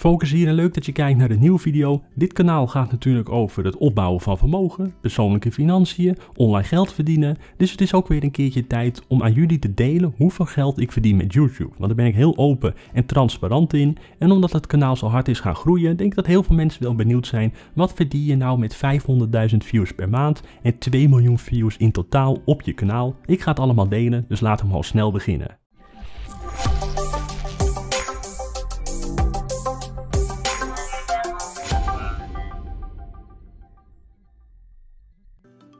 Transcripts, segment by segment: Focus hier en leuk dat je kijkt naar de nieuwe video. Dit kanaal gaat natuurlijk over het opbouwen van vermogen, persoonlijke financiën, online geld verdienen. Dus het is ook weer een keertje tijd om aan jullie te delen hoeveel geld ik verdien met YouTube. Want daar ben ik heel open en transparant in. En omdat het kanaal zo hard is gaan groeien, denk ik dat heel veel mensen wel benieuwd zijn. Wat verdien je nou met 500.000 views per maand en 2 miljoen views in totaal op je kanaal? Ik ga het allemaal delen, dus laten we al snel beginnen.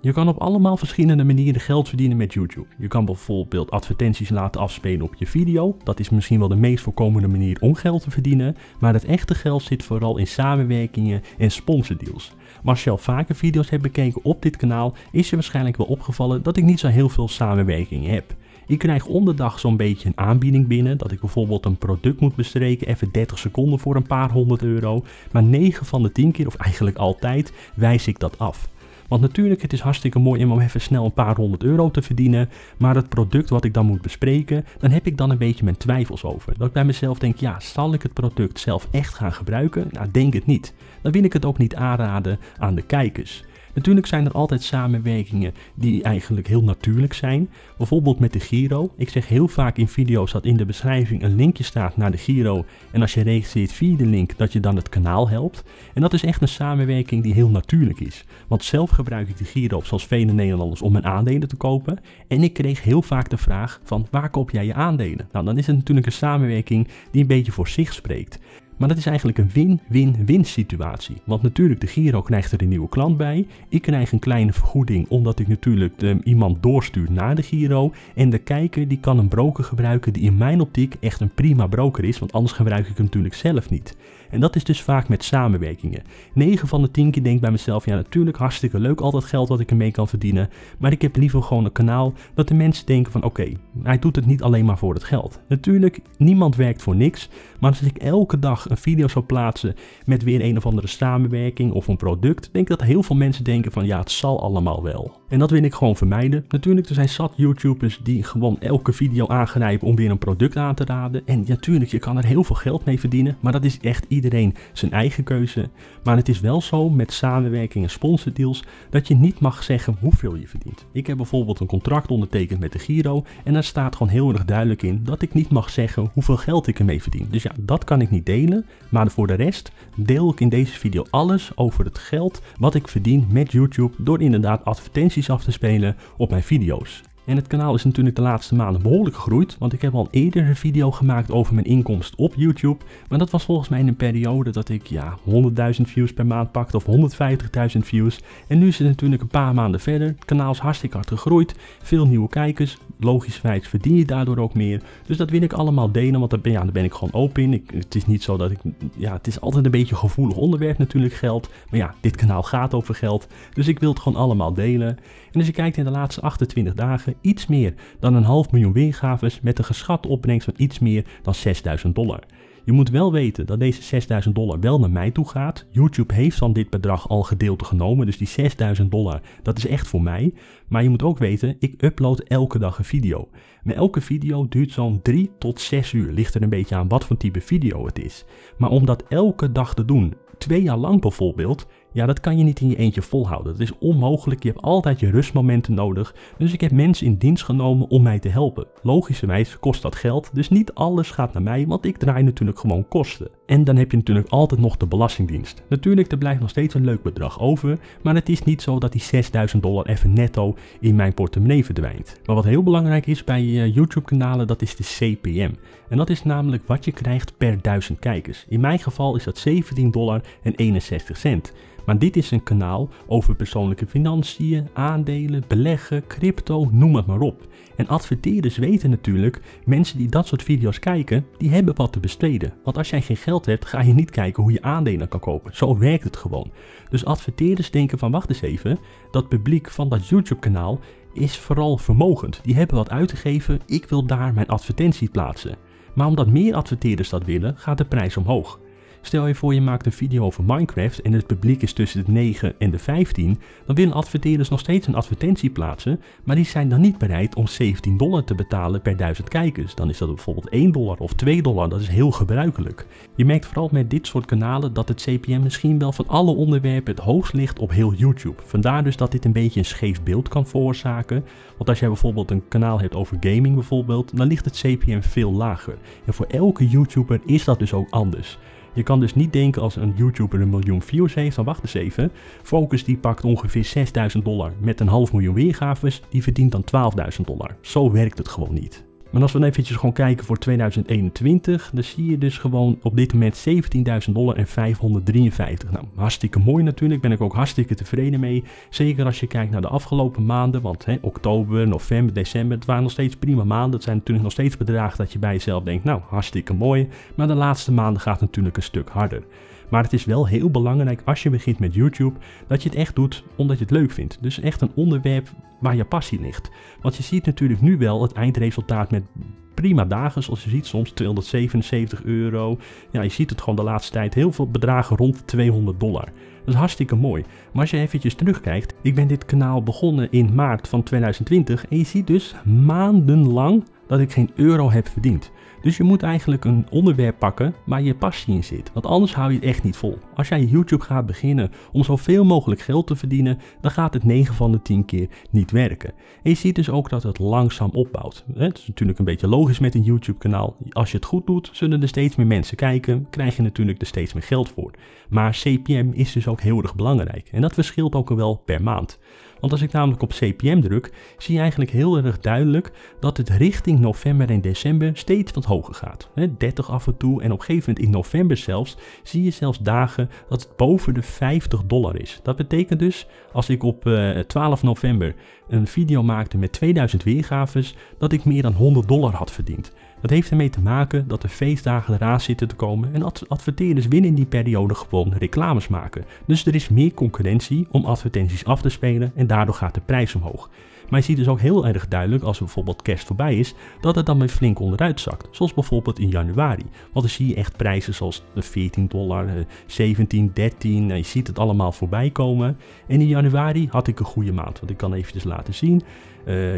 Je kan op allemaal verschillende manieren geld verdienen met YouTube. Je kan bijvoorbeeld advertenties laten afspelen op je video. Dat is misschien wel de meest voorkomende manier om geld te verdienen. Maar het echte geld zit vooral in samenwerkingen en sponsordeals. Maar als je al vaker video's hebt bekeken op dit kanaal, is je waarschijnlijk wel opgevallen dat ik niet zo heel veel samenwerkingen heb. Ik krijg onderdag zo'n beetje een aanbieding binnen, dat ik bijvoorbeeld een product moet bestreken, even 30 seconden voor een paar €100. Maar 9 van de 10 keer, of eigenlijk altijd, wijs ik dat af. Want natuurlijk, het is hartstikke mooi om even snel een paar €100 te verdienen. Maar het product wat ik dan moet bespreken, dan heb ik dan een beetje mijn twijfels over. Dat ik bij mezelf denk, ja, zal ik het product zelf echt gaan gebruiken? Nou, denk het niet. Dan wil ik het ook niet aanraden aan de kijkers. Natuurlijk zijn er altijd samenwerkingen die eigenlijk heel natuurlijk zijn. Bijvoorbeeld met DEGIRO. Ik zeg heel vaak in video's dat in de beschrijving een linkje staat naar DEGIRO. En als je registreert via de link, dat je dan het kanaal helpt. En dat is echt een samenwerking die heel natuurlijk is. Want zelf gebruik ik DEGIRO, zoals vele Nederlanders, om mijn aandelen te kopen. En ik kreeg heel vaak de vraag van, waar koop jij je aandelen? Nou, dan is het natuurlijk een samenwerking die een beetje voor zich spreekt. Maar dat is eigenlijk een win-win-win situatie. Want natuurlijk, DEGIRO krijgt er een nieuwe klant bij. Ik krijg een kleine vergoeding omdat ik natuurlijk iemand doorstuur naar DEGIRO. En de kijker die kan een broker gebruiken die in mijn optiek echt een prima broker is. Want anders gebruik ik hem natuurlijk zelf niet. En dat is dus vaak met samenwerkingen. 9 van de 10 keer denk ik bij mezelf, ja natuurlijk hartstikke leuk al dat geld wat ik ermee kan verdienen. Maar ik heb liever gewoon een kanaal dat de mensen denken van oké, hij doet het niet alleen maar voor het geld. Natuurlijk, niemand werkt voor niks. Maar als ik elke dag een video zou plaatsen met weer een of andere samenwerking of een product, denk ik dat heel veel mensen denken van ja, het zal allemaal wel. En dat wil ik gewoon vermijden. Natuurlijk, er zijn zat YouTubers die gewoon elke video aangrijpen om weer een product aan te raden. En natuurlijk, je kan er heel veel geld mee verdienen, maar dat is echt iedereen zijn eigen keuze. Maar het is wel zo met samenwerking en sponsordeals dat je niet mag zeggen hoeveel je verdient. Ik heb bijvoorbeeld een contract ondertekend met DEGIRO en daar staat gewoon heel erg duidelijk in dat ik niet mag zeggen hoeveel geld ik ermee verdien. Dus ja, dat kan ik niet delen. Maar voor de rest deel ik in deze video alles over het geld wat ik verdien met YouTube door inderdaad advertenties af te spelen op mijn video's. En het kanaal is natuurlijk de laatste maanden behoorlijk gegroeid, want ik heb al eerder een video gemaakt over mijn inkomsten op YouTube. Maar dat was volgens mij in een periode dat ik 100.000 views per maand pakte of 150.000 views. En nu is het natuurlijk een paar maanden verder. Het kanaal is hartstikke hard gegroeid, veel nieuwe kijkers. Logischwijs verdien je daardoor ook meer. Dus dat wil ik allemaal delen, want daar ben ik gewoon open in. Het is niet zo dat ik... Ja, het is altijd een beetje een gevoelig onderwerp natuurlijk, geld. Maar ja, dit kanaal gaat over geld. Dus ik wil het gewoon allemaal delen. En als je kijkt in de laatste 28 dagen... iets meer dan een half miljoen weergaves met een geschatte opbrengst van iets meer dan $6.000. Je moet wel weten dat deze $6.000 wel naar mij toe gaat. YouTube heeft dan dit bedrag al gedeelte genomen, dus die $6.000, dat is echt voor mij. Maar je moet ook weten, ik upload elke dag een video. Maar elke video duurt zo'n 3 tot 6 uur, ligt er een beetje aan wat voor type video het is. Maar om dat elke dag te doen, 2 jaar lang bijvoorbeeld... ja, dat kan je niet in je eentje volhouden. Dat is onmogelijk. Je hebt altijd je rustmomenten nodig. Dus ik heb mensen in dienst genomen om mij te helpen. Logischerwijs kost dat geld. Dus niet alles gaat naar mij, want ik draai natuurlijk gewoon kosten. En dan heb je natuurlijk altijd nog de belastingdienst. Natuurlijk, er blijft nog steeds een leuk bedrag over. Maar het is niet zo dat die $6.000 even netto in mijn portemonnee verdwijnt. Maar wat heel belangrijk is bij YouTube kanalen, dat is de CPM. En dat is namelijk wat je krijgt per 1000 kijkers. In mijn geval is dat $17.61. Maar dit is een kanaal over persoonlijke financiën, aandelen, beleggen, crypto, noem het maar op. En adverteerders weten natuurlijk, mensen die dat soort video's kijken, die hebben wat te besteden. Want als jij geen geld hebt, ga je niet kijken hoe je aandelen kan kopen. Zo werkt het gewoon. Dus adverteerders denken van wacht eens even, dat publiek van dat YouTube kanaal is vooral vermogend. Die hebben wat uit te geven, ik wil daar mijn advertentie plaatsen. Maar omdat meer adverteerders dat willen, gaat de prijs omhoog. Stel je voor je maakt een video over Minecraft en het publiek is tussen de 9 en de 15, dan willen adverteerders nog steeds een advertentie plaatsen, maar die zijn dan niet bereid om $17 te betalen per 1000 kijkers. Dan is dat bijvoorbeeld $1 of $2, dat is heel gebruikelijk. Je merkt vooral met dit soort kanalen dat het CPM misschien wel van alle onderwerpen het hoogst ligt op heel YouTube. Vandaar dus dat dit een beetje een scheef beeld kan veroorzaken, want als jij bijvoorbeeld een kanaal hebt over gaming bijvoorbeeld, dan ligt het CPM veel lager. En voor elke YouTuber is dat dus ook anders. Je kan dus niet denken als een YouTuber een miljoen views heeft, dan wacht eens even. Focus die pakt ongeveer $6.000 met een half miljoen weergaves, die verdient dan $12.000. Zo werkt het gewoon niet. Maar als we dan eventjes gewoon kijken voor 2021, dan zie je dus gewoon op dit moment $17.553. Nou, hartstikke mooi natuurlijk, ben ik ook hartstikke tevreden mee. Zeker als je kijkt naar de afgelopen maanden, want hè, oktober, november, december, het waren nog steeds prima maanden. Het zijn natuurlijk nog steeds bedragen dat je bij jezelf denkt, nou hartstikke mooi. Maar de laatste maanden gaat het natuurlijk een stuk harder. Maar het is wel heel belangrijk als je begint met YouTube, dat je het echt doet omdat je het leuk vindt. Dus echt een onderwerp waar je passie ligt. Want je ziet natuurlijk nu wel het eindresultaat met prima dagen, zoals je ziet soms €277. Ja, je ziet het gewoon de laatste tijd heel veel bedragen rond $200. Dat is hartstikke mooi. Maar als je eventjes terugkijkt, ik ben dit kanaal begonnen in maart van 2020 en je ziet dus maandenlang dat ik geen euro heb verdiend. Dus je moet eigenlijk een onderwerp pakken waar je passie in zit, want anders hou je het echt niet vol. Als jij YouTube gaat beginnen om zoveel mogelijk geld te verdienen, dan gaat het 9 van de 10 keer niet werken. En je ziet dus ook dat het langzaam opbouwt. Het is natuurlijk een beetje logisch met een YouTube kanaal. Als je het goed doet, zullen er steeds meer mensen kijken, krijg je natuurlijk er steeds meer geld voor. Maar CPM is dus ook heel erg belangrijk en dat verschilt ook wel per maand. Want als ik namelijk op CPM druk, zie je eigenlijk heel erg duidelijk dat het richting november en december steeds wat hoger gaat. 30 af en toe en op een gegeven moment in november zelfs, zie je zelfs dagen dat het boven de $50 is. Dat betekent dus, als ik op 12 november een video maakte met 2000 weergaves, dat ik meer dan $100 had verdiend. Dat heeft ermee te maken dat de feestdagen eraan zitten te komen en adverteerders willen in die periode gewoon reclames maken. Dus er is meer concurrentie om advertenties af te spelen en daardoor gaat de prijs omhoog. Maar je ziet dus ook heel erg duidelijk als er bijvoorbeeld kerst voorbij is, dat het dan weer flink onderuit zakt. Zoals bijvoorbeeld in januari. Want dan zie je echt prijzen zoals de $14, $17, $13, je ziet het allemaal voorbij komen. En in januari had ik een goede maand, want ik kan eventjes laten zien.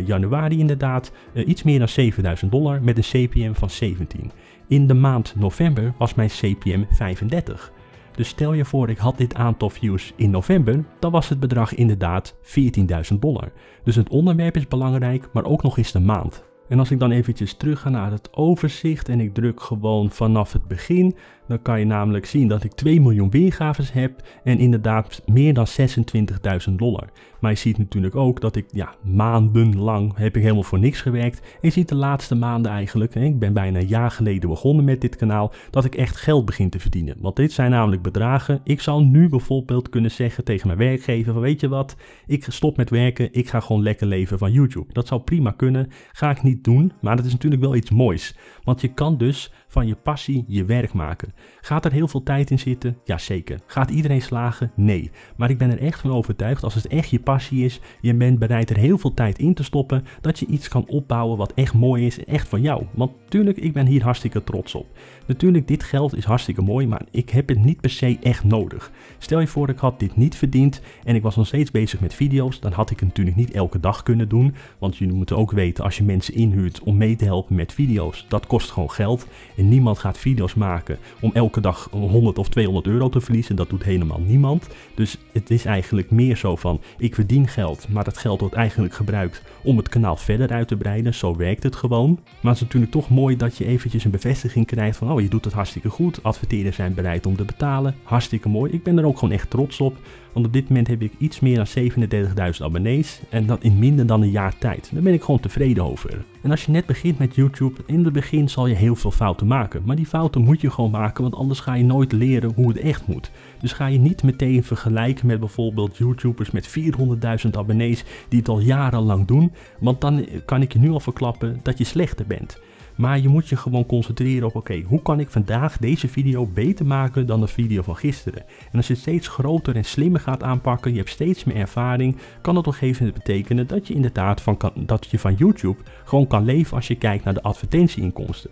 Januari inderdaad, iets meer dan $7.000 met een CPM van 17. In de maand november was mijn CPM 35. Dus stel je voor ik had dit aantal views in november, dan was het bedrag inderdaad $14.000. Dus het onderwerp is belangrijk, maar ook nog eens de maand. En als ik dan eventjes terug ga naar het overzicht en ik druk gewoon vanaf het begin, dan kan je namelijk zien dat ik 2 miljoen weergaves heb en inderdaad meer dan $26.000. Maar je ziet natuurlijk ook dat ik maandenlang heb ik helemaal voor niks gewerkt. En je ziet de laatste maanden eigenlijk, ik ben bijna een jaar geleden begonnen met dit kanaal, dat ik echt geld begin te verdienen. Want dit zijn namelijk bedragen. Ik zou nu bijvoorbeeld kunnen zeggen tegen mijn werkgever, weet je wat, ik stop met werken, ik ga gewoon lekker leven van YouTube. Dat zou prima kunnen, ga ik niet doen, maar dat is natuurlijk wel iets moois. Want je kan dus van je passie je werk maken. Gaat er heel veel tijd in zitten? Jazeker. Gaat iedereen slagen? Nee. Maar ik ben er echt van overtuigd, als het echt je passie is, je bent bereid er heel veel tijd in te stoppen, dat je iets kan opbouwen wat echt mooi is en echt van jou. Want tuurlijk, ik ben hier hartstikke trots op. Natuurlijk, dit geld is hartstikke mooi, maar ik heb het niet per se echt nodig. Stel je voor, ik had dit niet verdiend en ik was nog steeds bezig met video's, dan had ik het natuurlijk niet elke dag kunnen doen. Want jullie moeten ook weten, als je mensen inhuurt om mee te helpen met video's, dat kost gewoon geld. En niemand gaat video's maken om elke dag €100 of €200 te verliezen. Dat doet helemaal niemand. Dus het is eigenlijk meer zo van, ik verdien geld, maar dat geld wordt eigenlijk gebruikt om het kanaal verder uit te breiden. Zo werkt het gewoon. Maar het is natuurlijk toch mooi dat je eventjes een bevestiging krijgt van, oh, je doet het hartstikke goed. Adverteerders zijn bereid om te betalen. Hartstikke mooi. Ik ben er ook gewoon echt trots op. Want op dit moment heb ik iets meer dan 37.000 abonnees en dat in minder dan een jaar tijd. Daar ben ik gewoon tevreden over. En als je net begint met YouTube, in het begin zal je heel veel fouten maken. Maar die fouten moet je gewoon maken, want anders ga je nooit leren hoe het echt moet. Dus ga je niet meteen vergelijken met bijvoorbeeld YouTubers met 400.000 abonnees die het al jarenlang doen. Want dan kan ik je nu al verklappen dat je slechter bent. Maar je moet je gewoon concentreren op, oké, hoe kan ik vandaag deze video beter maken dan de video van gisteren? En als je het steeds groter en slimmer gaat aanpakken, je hebt steeds meer ervaring, kan dat op een gegeven moment betekenen dat je inderdaad dat je van YouTube gewoon kan leven als je kijkt naar de advertentieinkomsten.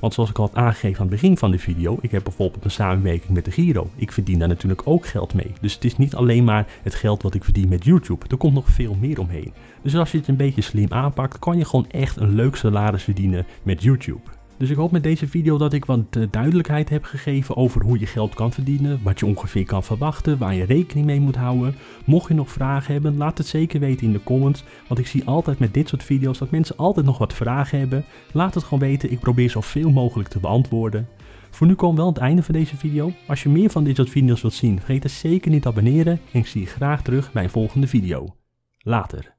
Want zoals ik al had aangegeven aan het begin van de video, ik heb bijvoorbeeld een samenwerking met DEGIRO. Ik verdien daar natuurlijk ook geld mee. Dus het is niet alleen maar het geld wat ik verdien met YouTube. Er komt nog veel meer omheen. Dus als je het een beetje slim aanpakt, kan je gewoon echt een leuk salaris verdienen met YouTube. Dus ik hoop met deze video dat ik wat duidelijkheid heb gegeven over hoe je geld kan verdienen, wat je ongeveer kan verwachten, waar je rekening mee moet houden. Mocht je nog vragen hebben, laat het zeker weten in de comments, want ik zie altijd met dit soort video's dat mensen altijd nog wat vragen hebben. Laat het gewoon weten, ik probeer zoveel mogelijk te beantwoorden. Voor nu komen we aan het einde van deze video. Als je meer van dit soort video's wilt zien, vergeet dan zeker niet te abonneren en ik zie je graag terug bij een volgende video. Later.